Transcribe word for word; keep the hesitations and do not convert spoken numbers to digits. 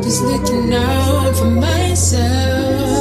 Just looking out for myself.